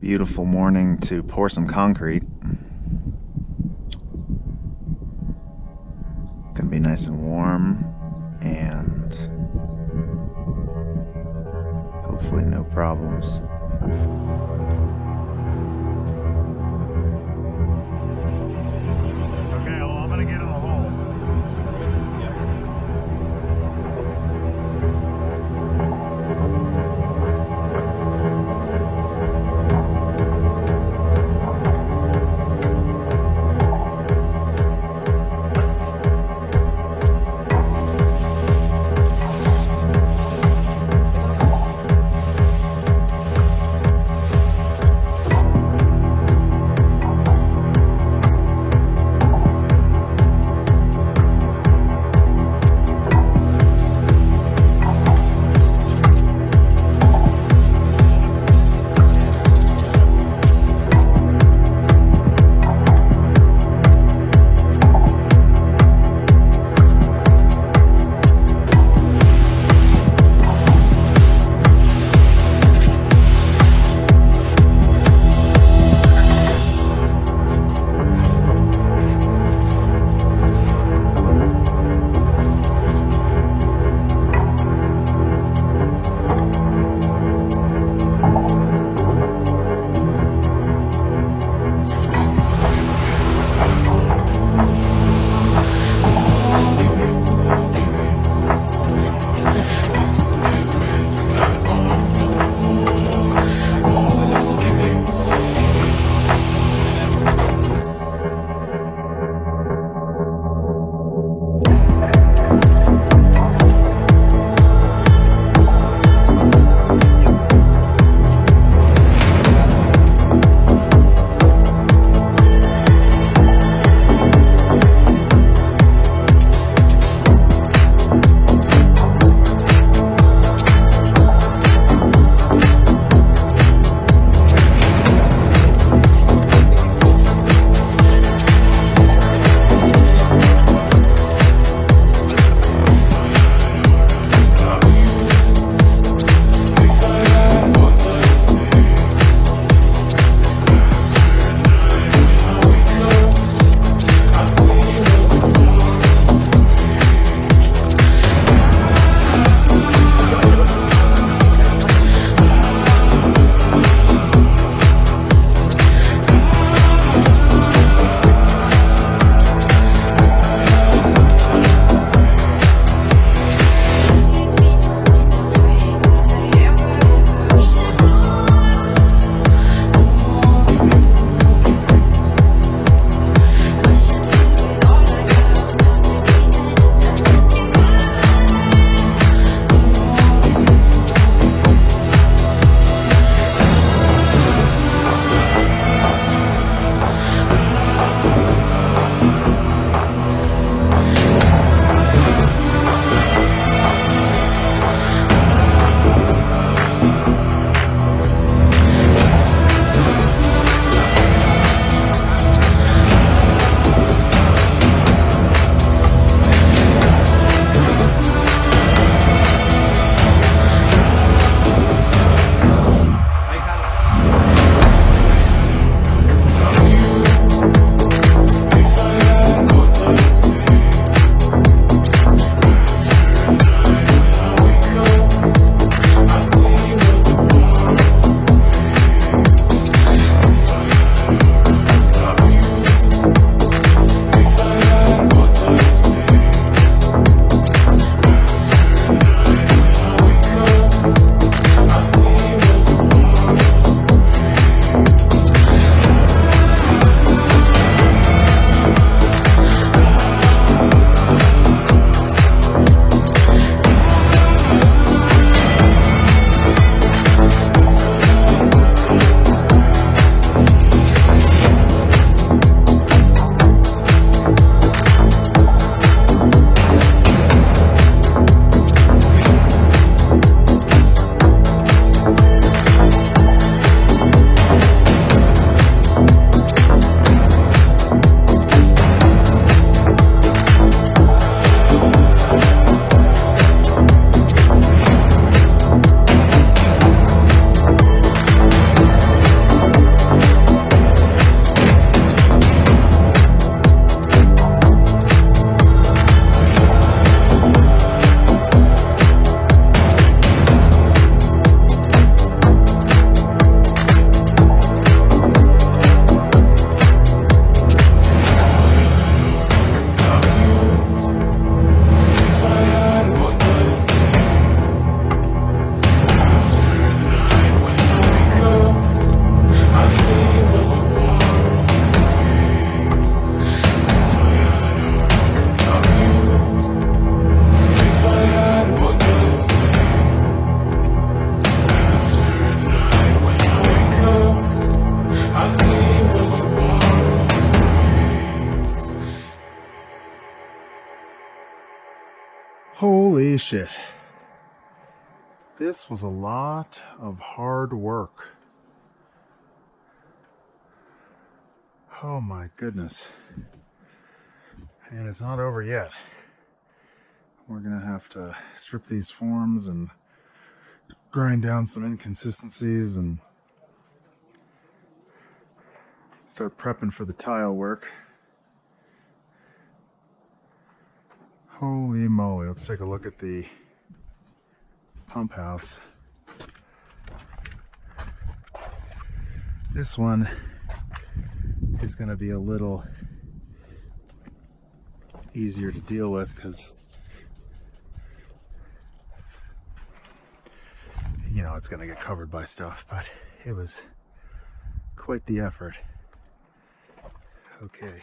Beautiful morning to pour some concrete. Gonna be nice and warm and hopefully no problems. Holy shit. This was a lot of hard work. Oh my goodness. And it's not over yet. We're gonna have to strip these forms and grind down some inconsistencies and start prepping for the tile work. Holy moly, let's take a look at the pump house. This one is going to be a little easier to deal with because, you know, it's going to get covered by stuff, but it was quite the effort. Okay.